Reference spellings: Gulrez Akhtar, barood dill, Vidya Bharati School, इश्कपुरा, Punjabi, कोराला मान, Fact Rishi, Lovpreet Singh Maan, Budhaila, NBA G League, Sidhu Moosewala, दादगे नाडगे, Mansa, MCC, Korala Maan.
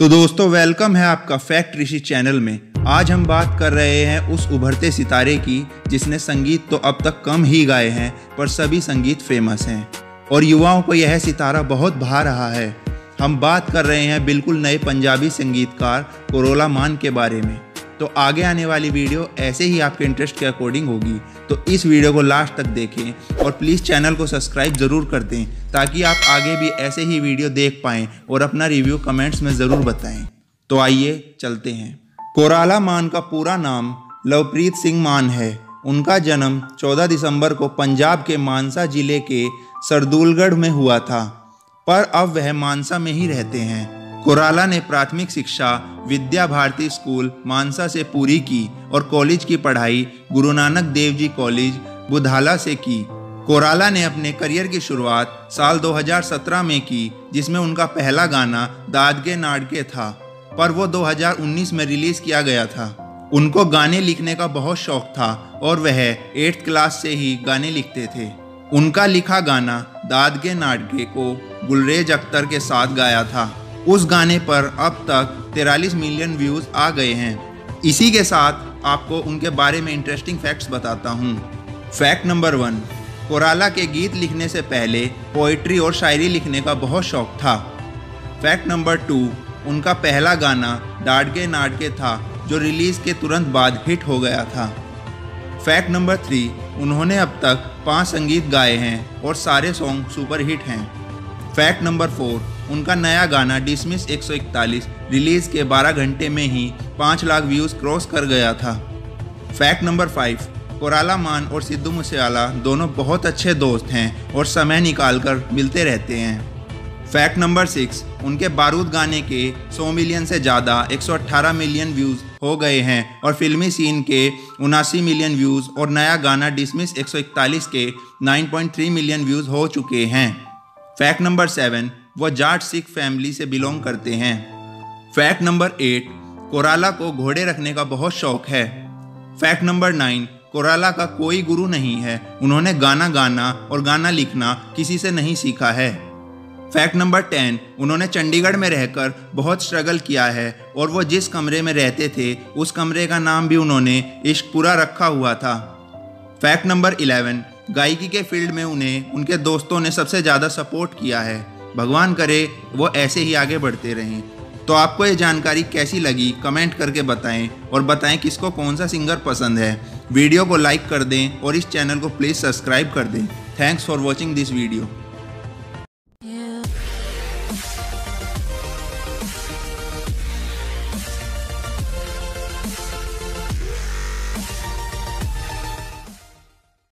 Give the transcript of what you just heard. तो दोस्तों वेलकम है आपका फैक्ट ऋषि चैनल में। आज हम बात कर रहे हैं उस उभरते सितारे की जिसने संगीत तो अब तक कम ही गाए हैं पर सभी संगीत फेमस हैं और युवाओं को यह सितारा बहुत भा रहा है। हम बात कर रहे हैं बिल्कुल नए पंजाबी संगीतकार कोराला मान के बारे में। तो आगे आने वाली वीडियो ऐसे ही आपके इंटरेस्ट के अकॉर्डिंग होगी, तो इस वीडियो को लास्ट तक देखें और प्लीज़ चैनल को सब्सक्राइब ज़रूर कर दें ताकि आप आगे भी ऐसे ही वीडियो देख पाएँ और अपना रिव्यू कमेंट्स में ज़रूर बताएं। तो आइए चलते हैं। कोराला मान का पूरा नाम लवप्रीत सिंह मान है। उनका जन्म 14 दिसंबर को पंजाब के मानसा जिले के सरदूलगढ़ में हुआ था, पर अब वह मानसा में ही रहते हैं। कोराला ने प्राथमिक शिक्षा विद्या भारती स्कूल मानसा से पूरी की और कॉलेज की पढ़ाई गुरु नानक देव जी कॉलेज बुधाला से की। कोराला ने अपने करियर की शुरुआत साल 2017 में की, जिसमें उनका पहला गाना दादगे नाडगे था, पर वो 2019 में रिलीज़ किया गया था। उनको गाने लिखने का बहुत शौक था और वह 8th क्लास से ही गाने लिखते थे। उनका लिखा गाना दादगे नाडगे को गुलरेज अख्तर के साथ गाया था। उस गाने पर अब तक 43 मिलियन व्यूज़ आ गए हैं। इसी के साथ आपको उनके बारे में इंटरेस्टिंग फैक्ट्स बताता हूँ। फैक्ट नंबर 1, कोराला के गीत लिखने से पहले पोइट्री और शायरी लिखने का बहुत शौक था। फैक्ट नंबर 2, उनका पहला गाना डाडगे नाडगे था जो रिलीज़ के तुरंत बाद हिट हो गया था। फैक्ट नंबर 3, उन्होंने अब तक 5 संगीत गाए हैं और सारे सॉन्ग सुपरहिट हैं। फैक्ट नंबर 4, उनका नया गाना डिसमिस 141 रिलीज़ के 12 घंटे में ही 5 लाख व्यूज़ क्रॉस कर गया था। फैक्ट नंबर 5, कोराला मान और सिद्धू मूसेवाला दोनों बहुत अच्छे दोस्त हैं और समय निकालकर मिलते रहते हैं। फैक्ट नंबर 6, उनके बारूद गाने के 100 मिलियन से ज़्यादा 118 मिलियन व्यूज़ हो गए हैं और फिल्मी सीन के 79 मिलियन व्यूज़ और नया गाना डिसमिस 141 के 9.3 मिलियन व्यूज़ हो चुके हैं। फैक्ट नंबर 7, वो जाट सिख फैमिली से बिलोंग करते हैं। फैक्ट नंबर 8, कोराला को घोड़े रखने का बहुत शौक है। फैक्ट नंबर 9, कोराला का कोई गुरु नहीं है। उन्होंने गाना गाना और गाना लिखना किसी से नहीं सीखा है। फैक्ट नंबर 10, उन्होंने चंडीगढ़ में रहकर बहुत स्ट्रगल किया है और वो जिस कमरे में रहते थे उस कमरे का नाम भी उन्होंने इश्कपुरा रखा हुआ था। फैक्ट नंबर 11, गायकी के फील्ड में उन्हें उनके दोस्तों ने सबसे ज़्यादा सपोर्ट किया है। भगवान करे वो ऐसे ही आगे बढ़ते रहें। तो आपको ये जानकारी कैसी लगी कमेंट करके बताएं और बताएं किसको कौन सा सिंगर पसंद है। वीडियो को लाइक कर दें और इस चैनल को प्लीज़ सब्सक्राइब कर दें। Thanks for watching this video.